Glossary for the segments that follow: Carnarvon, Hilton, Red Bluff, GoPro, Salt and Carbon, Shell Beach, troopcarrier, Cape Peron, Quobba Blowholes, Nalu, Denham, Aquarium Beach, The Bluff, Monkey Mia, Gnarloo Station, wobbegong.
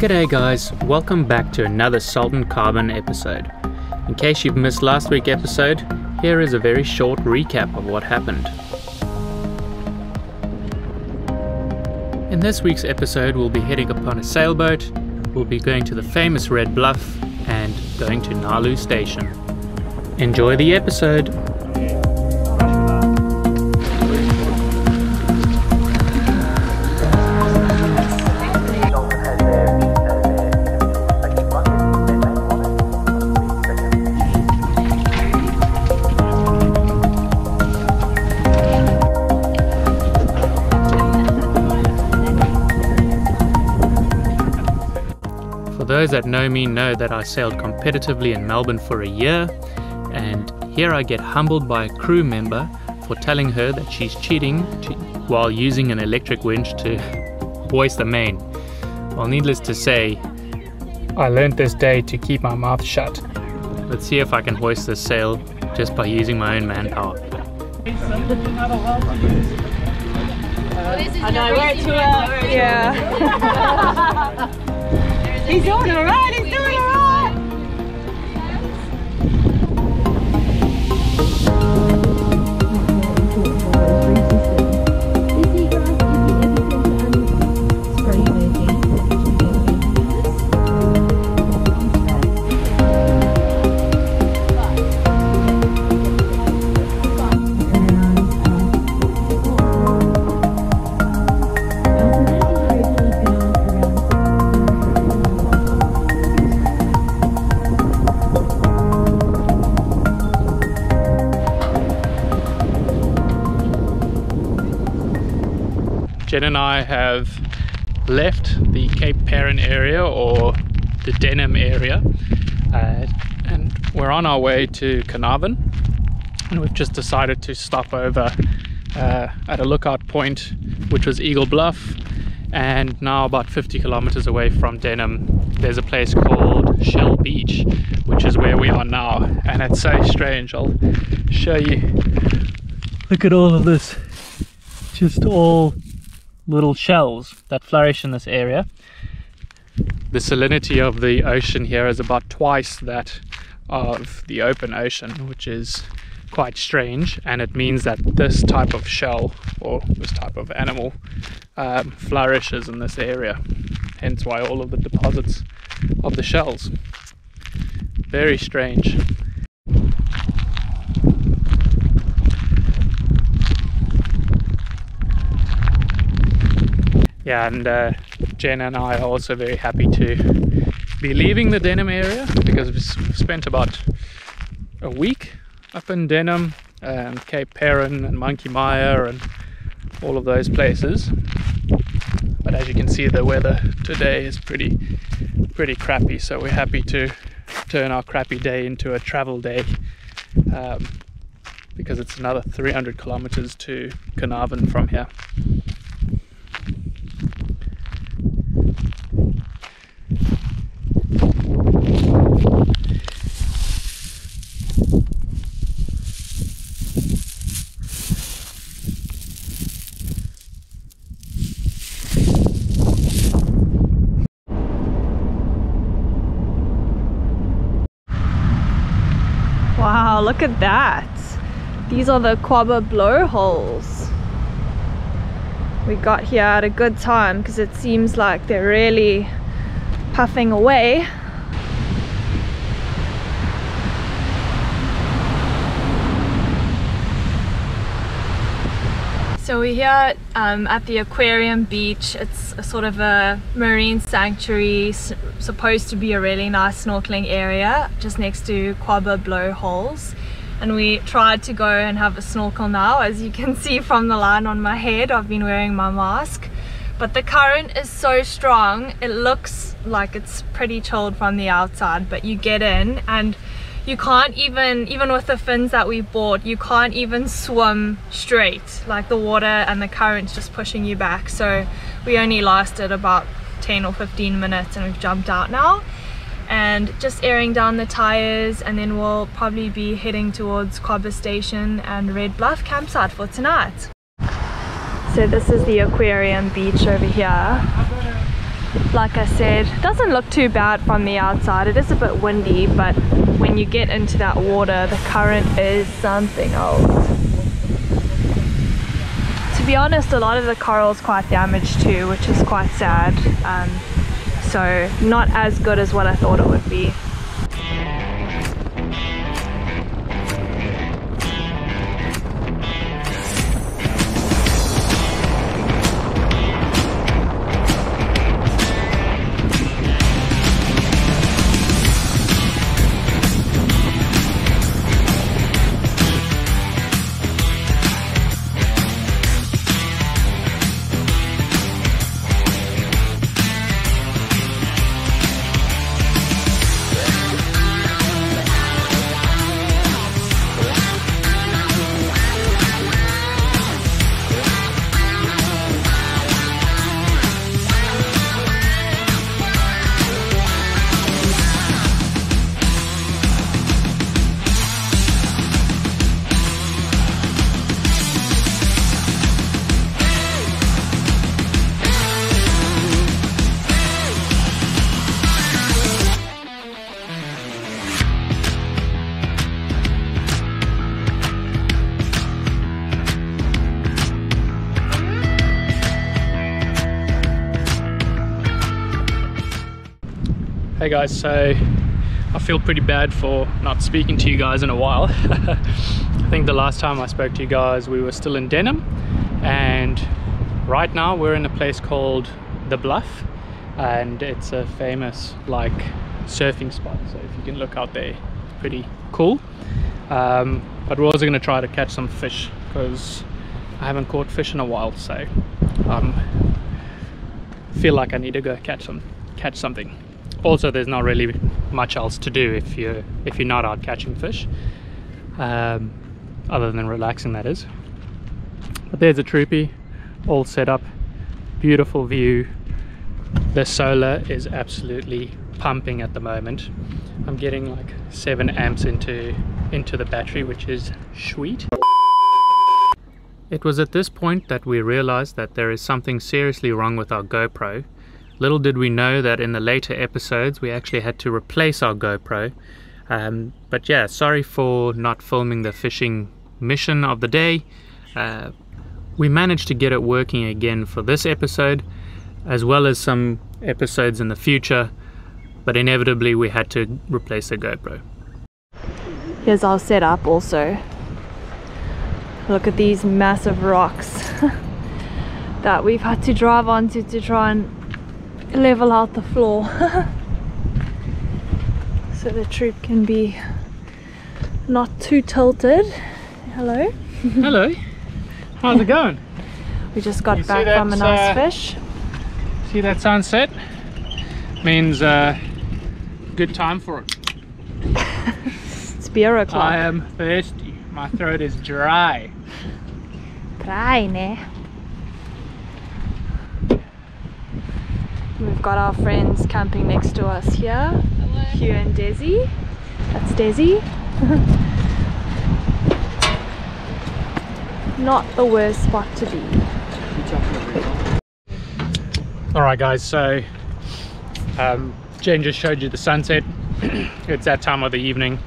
G'day guys, welcome back to another Salt and Carbon episode. In case you've missed last week's episode, here is a very short recap of what happened. In this week's episode, we'll be heading upon a sailboat, we'll be going to the famous Red Bluff, and going to Gnarloo Station. Enjoy the episode! Those that know me know that I sailed competitively in Melbourne for a year, and here I get humbled by a crew member for telling her that she's cheating while using an electric winch to hoist the main. Well, needless to say, I learned this day to keep my mouth shut. Let's see if I can hoist this sail just by using my own manpower. I know, we're at 2 hours. Yeah. He's doing all right, he's doing all right! Jen and I have left the Cape Peron area, or the Denham area, and we're on our way to Carnarvon, and we've just decided to stop over at a lookout point, which was Eagle Bluff, and now about 50 kilometers away from Denham there's a place called Shell Beach, which is where we are now. And it's so strange, I'll show you. Look at all of this, just all little shells that flourish in this area. The salinity of the ocean here is about twice that of the open ocean, which is quite strange, and it means that this type of shell, or this type of animal, flourishes in this area, hence why all of the deposits of the shells. Very strange. Yeah, and Jen and I are also very happy to be leaving the Denham area, because we've spent about a week up in Denham and Cape Peron and Monkey Mia and all of those places. But as you can see, the weather today is pretty crappy, so we're happy to turn our crappy day into a travel day, because it's another 300 kilometers to Carnarvon from here. Wow, look at that. These are the Quobba blowholes. We got here at a good time because it seems like they're really puffing away. So we're here at the Aquarium Beach. It's a sort of a marine sanctuary, supposed to be a really nice snorkeling area, just next to Quobba Blowholes. And we tried to go and have a snorkel now. As you can see from the line on my head, I've been wearing my mask. But the current is so strong, it looks like it's pretty chilled from the outside, but you get in and you can't even with the fins that we bought, you can't even swim straight. Like the water and the current's just pushing you back. So we only lasted about 10 or 15 minutes and we've jumped out now. And just airing down the tires, and then we'll probably be heading towards Quobba Station and Red Bluff campsite for tonight. So this is the Aquarium Beach over here. like I said, doesn't look too bad from the outside. It is a bit windy, but when you get into that water, the current is something else. To be honest, a lot of the coral's quite damaged too, which is quite sad. So not as good as what I thought it would be. Hey guys, so I feel pretty bad for not speaking to you guys in a while. I think the last time I spoke to you guys we were still in Denham, and right now we're in a place called The Bluff, and it's a famous like surfing spot, so if you can look out there, pretty cool. But we're also going to try to catch some fish because I haven't caught fish in a while, so feel like I need to go catch something. Also, there's not really much else to do if you're not out catching fish, other than relaxing, that is. But there's a troopy, all set up, beautiful view. The solar is absolutely pumping at the moment. I'm getting like 7 amps into the battery, which is sweet. It was at this point that we realized that there is something seriously wrong with our GoPro. Little did we know that in the later episodes we actually had to replace our GoPro. But yeah, sorry for not filming the fishing mission of the day. We managed to get it working again for this episode, as well as some episodes in the future, but inevitably we had to replace the GoPro. Here's our setup also. Look at these massive rocks that we've had to drive onto to try and level out the floor so the troop can be not too tilted. Hello. Hello. How's it going? We just got back from a nice fish. See that sunset? Means good time for it. It's beer o'clock. I am thirsty. My throat is dry. Dry, ne? We've got our friends camping next to us here. Hello. Hugh and Desi. That's Desi. Not the worst spot to be. Alright guys, so Jen just showed you the sunset. It's that time of the evening.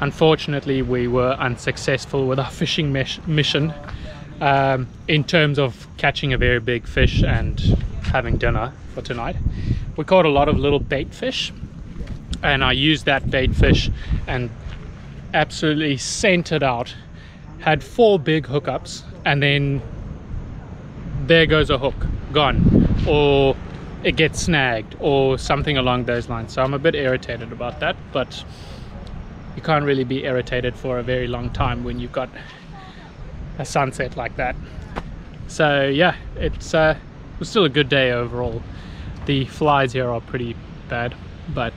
Unfortunately we were unsuccessful with our fishing mission in terms of catching a very big fish and having dinner for tonight. We caught a lot of little bait fish, and I used that bait fish and absolutely sent it out. Had 4 big hookups, and then there goes a hook, gone, or it gets snagged or something along those lines. So I'm a bit irritated about that, but you can't really be irritated for a very long time when you've got a sunset like that. So yeah, it was still a good day overall. The flies here are pretty bad, but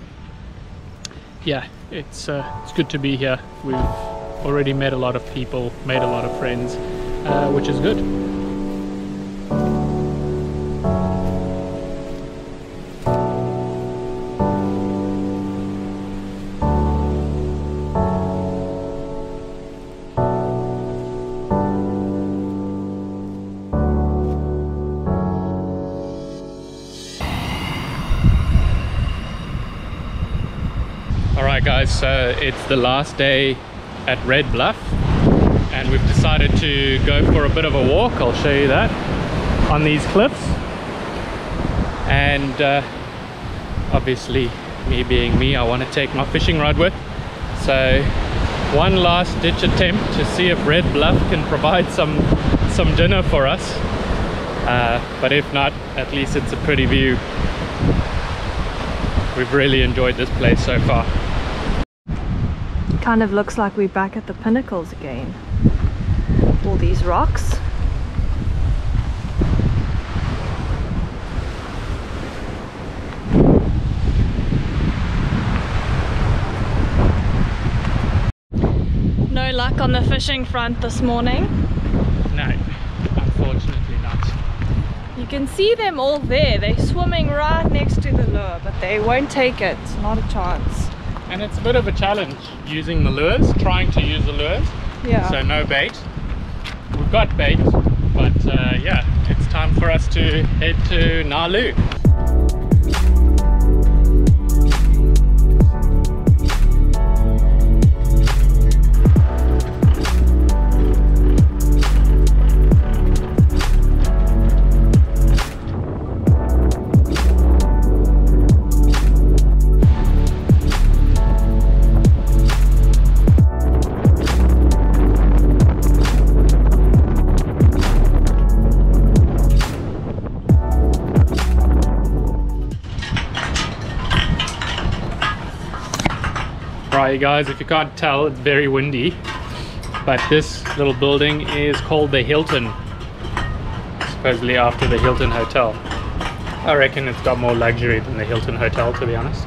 yeah, it's good to be here. We've already met a lot of people, made a lot of friends, which is good. Alright guys, so it's the last day at Red Bluff and we've decided to go for a bit of a walk. I'll show you that on these cliffs. And obviously, me being me, I want to take my fishing rod with. So one last ditch attempt to see if Red Bluff can provide some dinner for us. But if not, at least it's a pretty view. We've really enjoyed this place so far. Kind of looks like we're back at the pinnacles again. All these rocks. No luck on the fishing front this morning. No, unfortunately not. You can see them all there. They're swimming right next to the lure, but they won't take it. Not a chance. And it's a bit of a challenge using the lures, trying to use the lures. Yeah. So no bait. We've got bait, but yeah, it's time for us to head to Nalu. Right, guys, if you can't tell, it's very windy, but this little building is called the Hilton, supposedly after the Hilton Hotel. I reckon it's got more luxury than the Hilton Hotel, to be honest.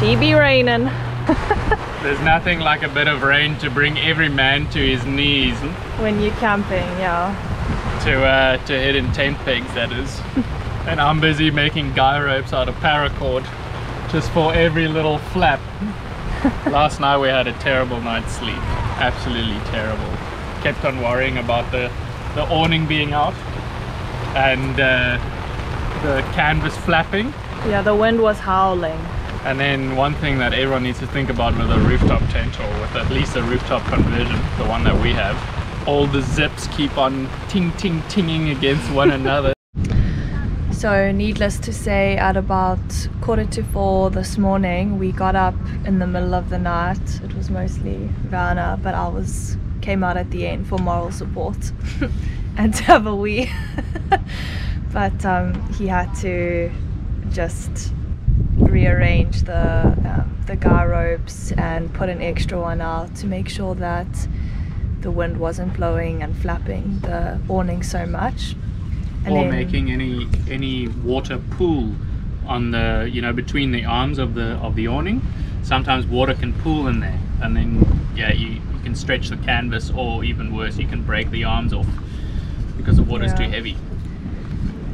She be raining. There's nothing like a bit of rain to bring every man to his knees. When you're camping, yeah. To hit in tent pegs, that is. And I'm busy making guy ropes out of paracord just for every little flap. Last night we had a terrible night's sleep, absolutely terrible. Kept on worrying about the awning being out and the canvas flapping. Yeah, the wind was howling. And then one thing that everyone needs to think about with a rooftop tent, or with at least a rooftop conversion, the one that we have, all the zips keep on ting-ting-tinging against one another. So needless to say, at about 4:45 this morning, we got up in the middle of the night. It was mostly Rana, but I came out at the end for moral support and to have a wee. But he had to just rearrange the guy ropes and put an extra one out to make sure that the wind wasn't blowing and flapping the awning so much, and or making any water pool on the, you know, between the arms of the awning. Sometimes water can pool in there, and then yeah, you can stretch the canvas, or even worse, you can break the arms off because the water's too heavy.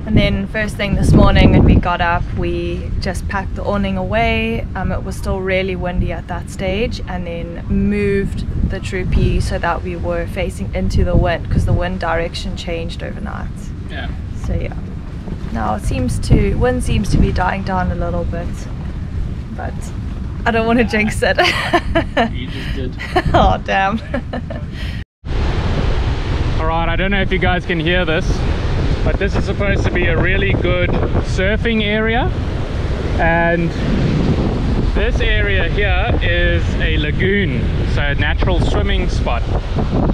And then first thing this morning when we got up, we just packed the awning away. It was still really windy at that stage, and then moved the troopy so that we were facing into the wind, because the wind direction changed overnight. Yeah. So yeah. Now it wind seems to be dying down a little bit, but I don't want to jinx it. You just did. Oh damn. Alright, I don't know if you guys can hear this, but this is supposed to be a really good surfing area, and this area here is a lagoon, so a natural swimming spot.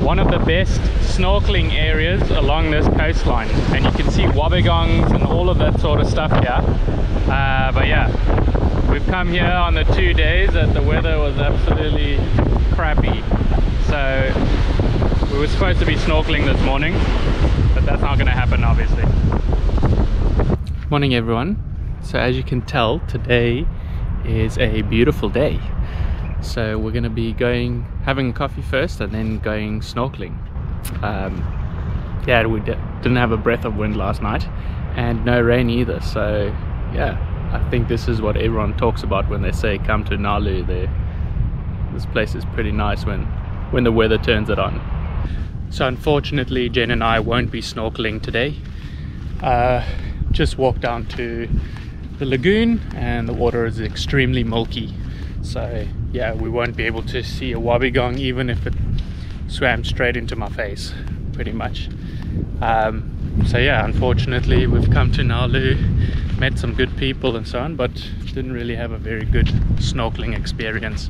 One of the best snorkeling areas along this coastline, and you can see wobbegongs and all of that sort of stuff here. But yeah, we've come here on the 2 days that the weather was absolutely crappy, so we were supposed to be snorkeling this morning, but that's not going to happen, obviously. Morning everyone. So as you can tell, today is a beautiful day. So we're going to be having coffee first and then going snorkeling. Yeah, we didn't have a breath of wind last night and no rain either. So yeah, I think this is what everyone talks about when they say come to Nalu. This place is pretty nice when the weather turns it on. So unfortunately Jen and I won't be snorkeling today. Just walked down to the lagoon and the water is extremely milky, so yeah, we won't be able to see a wabigong even if it swam straight into my face pretty much. So yeah, unfortunately we've come to Nalu, met some good people and so on, but didn't really have a very good snorkeling experience.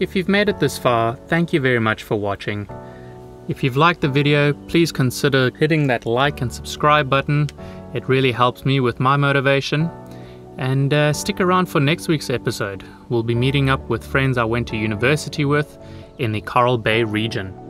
If you've made it this far, thank you very much for watching. If you've liked the video, please consider hitting that like and subscribe button. It really helps me with my motivation. And stick around for next week's episode. We'll be meeting up with friends I went to university with in the Coral Bay region.